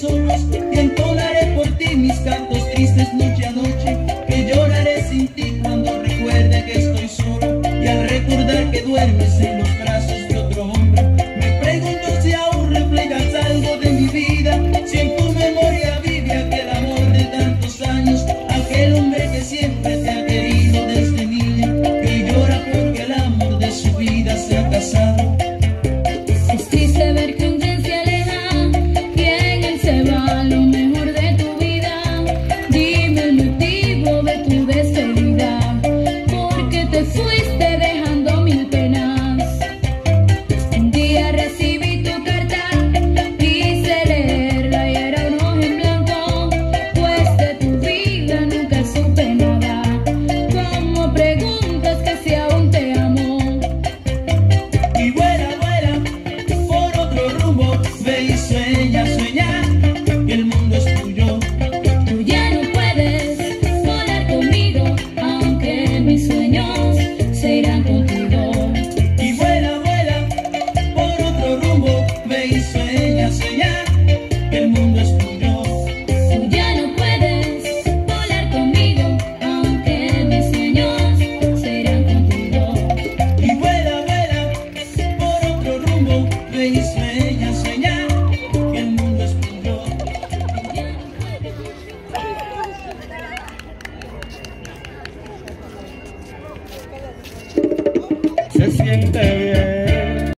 solos, y entonaré por ti mis cantos tristes noche a noche, que lloraré sin ti cuando recuerde que estoy solo, y al recordar que duermes en los brazos de otro hombre, me pregunto si aún reflejas algo de mi vida, si en tu memoria vive aquel amor de tantos años, aquel hombre que siempre te ha querido desde niña, que llora porque el amor de su vida se ha casado. Es triste ver que un día se aleja, que en él se va lo mejor de tu vida. Dime el motivo de tu despedida, porque te fuiste dejando mil penas. Un día recibí tu carta, quise leerla y era un ojo en blanco, pues de tu vida nunca supe nada. ¿Cómo preguntas que si aún te amo? Y bueno, sueña, sueña, que el mundo es tuyo. Tú ya no puedes volar conmigo, aunque mis sueños se irán contigo. Y vuela, vuela, por otro rumbo, ve y sueña, sueña, que el mundo es tuyo. Tú ya no puedes volar conmigo, aunque mis sueños se irán contigo. Y vuela, vuela, por otro rumbo, ve y sueña.